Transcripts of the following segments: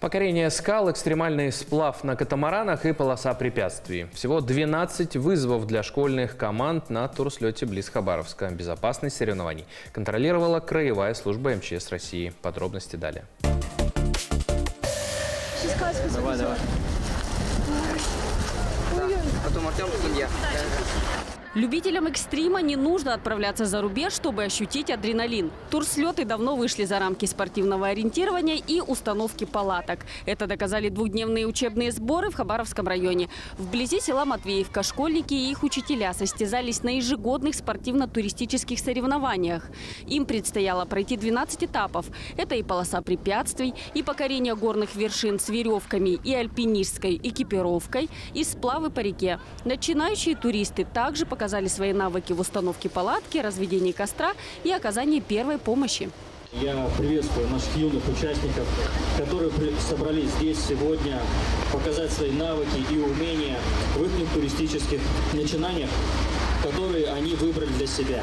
Покорение скал, экстремальный сплав на катамаранах и полоса препятствий. Всего 12 вызовов для школьных команд на турслете близ Хабаровска. Безопасность соревнований контролировала Краевая служба МЧС России. Подробности далее. Давай, давай. Да. Потом Артем, судья. Любителям экстрима не нужно отправляться за рубеж, чтобы ощутить адреналин. Турслеты давно вышли за рамки спортивного ориентирования и установки палаток. Это доказали двухдневные учебные сборы в Хабаровском районе. Вблизи села Матвеевка школьники и их учителя состязались на ежегодных спортивно-туристических соревнованиях. Им предстояло пройти 12 этапов. Это и полоса препятствий, и покорение горных вершин с веревками, и альпинистской экипировкой, и сплавы по реке. Начинающие туристы также показали свои навыки в установке палатки, разведении костра и оказании первой помощи. Я приветствую наших юных участников, которые собрались здесь сегодня показать свои навыки и умения в их туристических начинаниях, которые они выбрали для себя.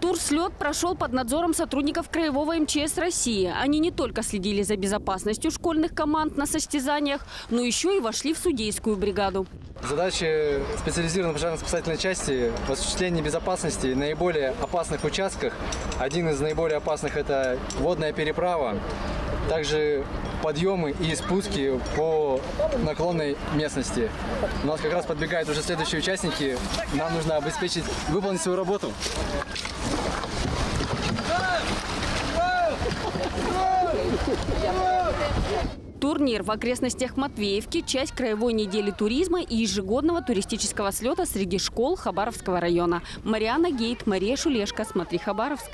Турслет прошел под надзором сотрудников Краевого МЧС России. Они не только следили за безопасностью школьных команд на состязаниях, но еще и вошли в судейскую бригаду. Задачи специализированной пожарно-спасательной части в осуществлении безопасности в наиболее опасных участках. Один из наиболее опасных – это водная переправа, также подъемы и спуски по наклонной местности. У нас как раз подбегают уже следующие участники. Нам нужно обеспечить, выполнить свою работу. Турнир в окрестностях Матвеевки – часть краевой недели туризма и ежегодного туристического слета среди школ Хабаровского района. Мариана Гейт, Мария Шулешка, «Смотри Хабаровск».